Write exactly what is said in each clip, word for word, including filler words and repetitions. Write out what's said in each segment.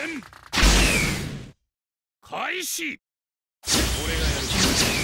戦開始。俺が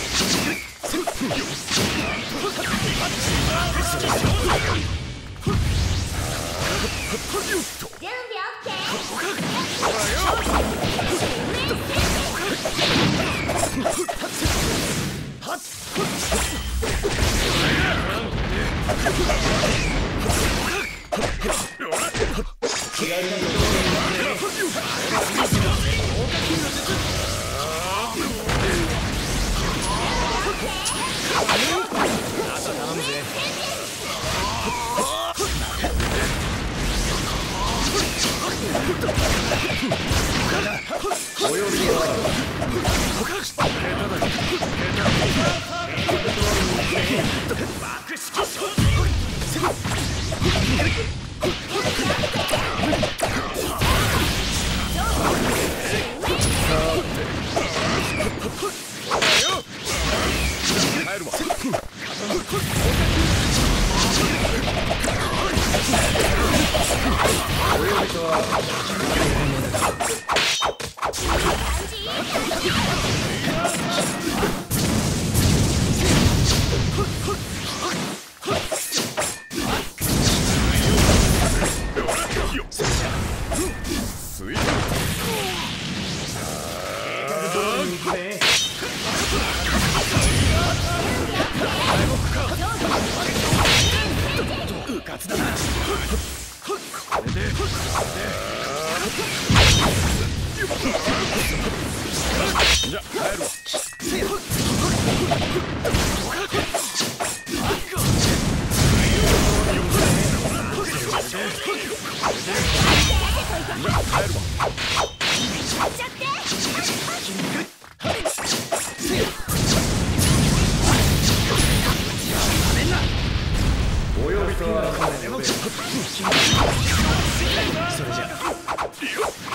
やる。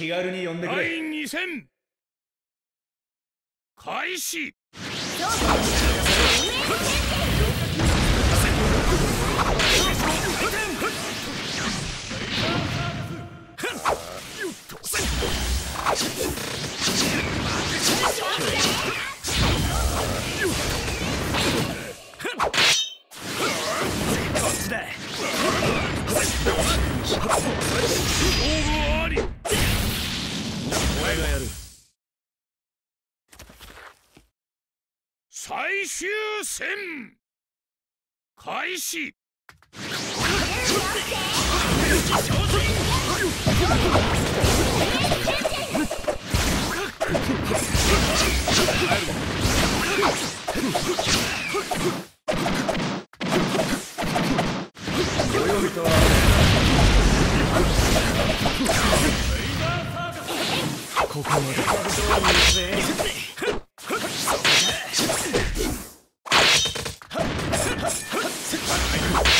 気軽に呼んでくれ。だいに戦開始。最終戦開始。ここまで。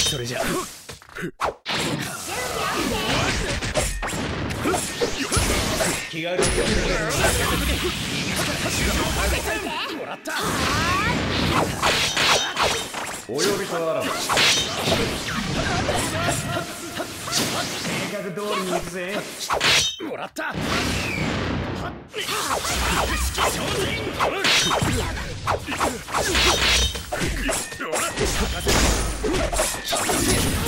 それじゃ気軽にもらったお呼びとあらば計画通りに行くぜ。もらったShut up!